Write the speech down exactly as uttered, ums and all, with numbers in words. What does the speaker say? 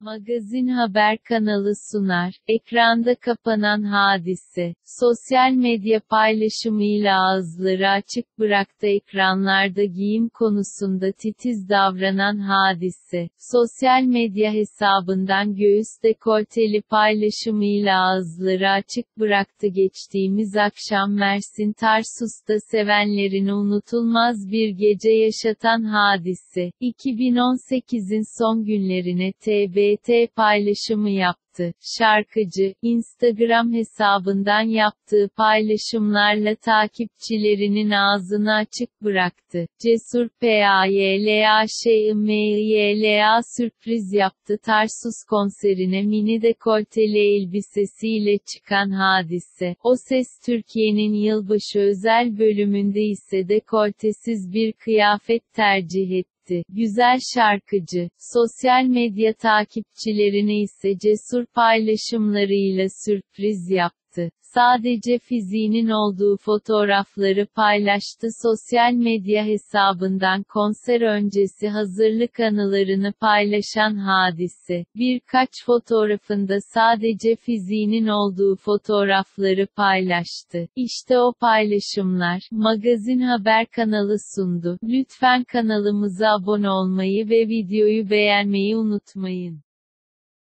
Magazin Haber kanalı sunar, ekranda kapanan hadise, sosyal medya paylaşımıyla ağızları açık bıraktı. Ekranlarda giyim konusunda titiz davranan Hadise, sosyal medya hesabından göğüs dekolteli paylaşımıyla ağızları açık bıraktı. Geçtiğimiz akşam Mersin Tarsus'ta sevenlerini unutulmaz bir gece yaşatan Hadise, iki bin on sekizin son günlerine T B B T paylaşımı yaptı. Şarkıcı, Instagram hesabından yaptığı paylaşımlarla takipçilerinin ağzını açık bıraktı. Cesur P A Y L A Şey-I-M-Y-L A sürpriz yaptı. Tarsus konserine mini dekolteli elbisesiyle çıkan Hadise, O Ses Türkiye'nin yılbaşı özel bölümünde ise dekoltesiz bir kıyafet tercih etti. Güzel şarkıcı, sosyal medya takipçilerini ise cesur paylaşımlarıyla sürpriz yaptı. Sadece fiziğinin olduğu fotoğrafları paylaştı. Sosyal medya hesabından konser öncesi hazırlık anılarını paylaşan Hadise, birkaç fotoğrafında sadece fiziğinin olduğu fotoğrafları paylaştı. İşte o paylaşımlar, Magazin Haber kanalı sundu. Lütfen kanalımıza abone olmayı ve videoyu beğenmeyi unutmayın.